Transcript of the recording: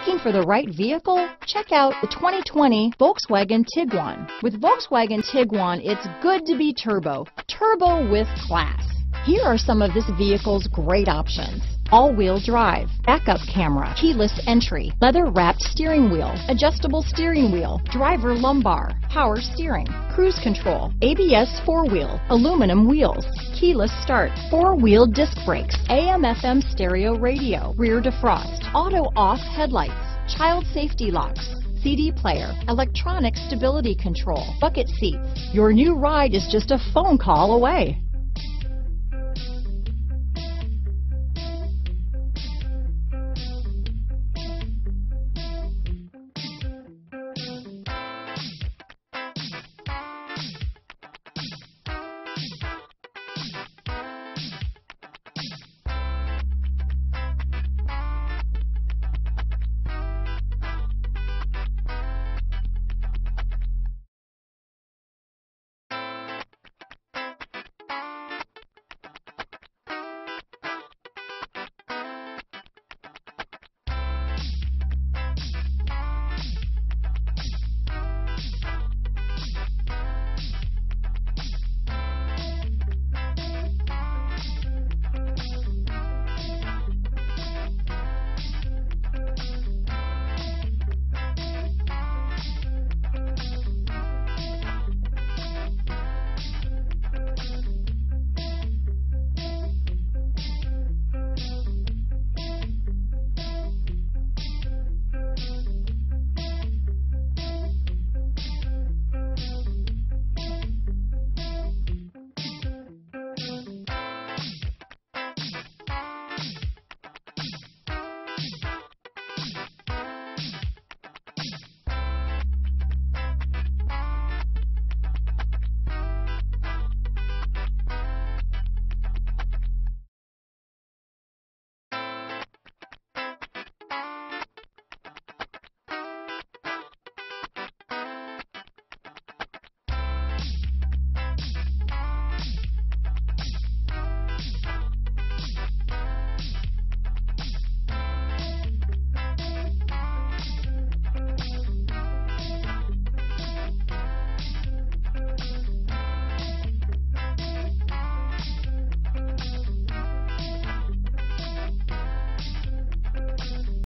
Looking for the right vehicle? Check out the 2020 Volkswagen Tiguan. With Volkswagen Tiguan, it's good to be turbo. Turbo with class. Here are some of this vehicle's great options. All-wheel drive, backup camera, keyless entry, leather-wrapped steering wheel, adjustable steering wheel, driver lumbar, power steering, cruise control, ABS four-wheel, aluminum wheels, keyless start, four-wheel disc brakes, AM/FM stereo radio, rear defrost, auto-off headlights, child safety locks, CD player, electronic stability control, bucket seats. Your new ride is just a phone call away.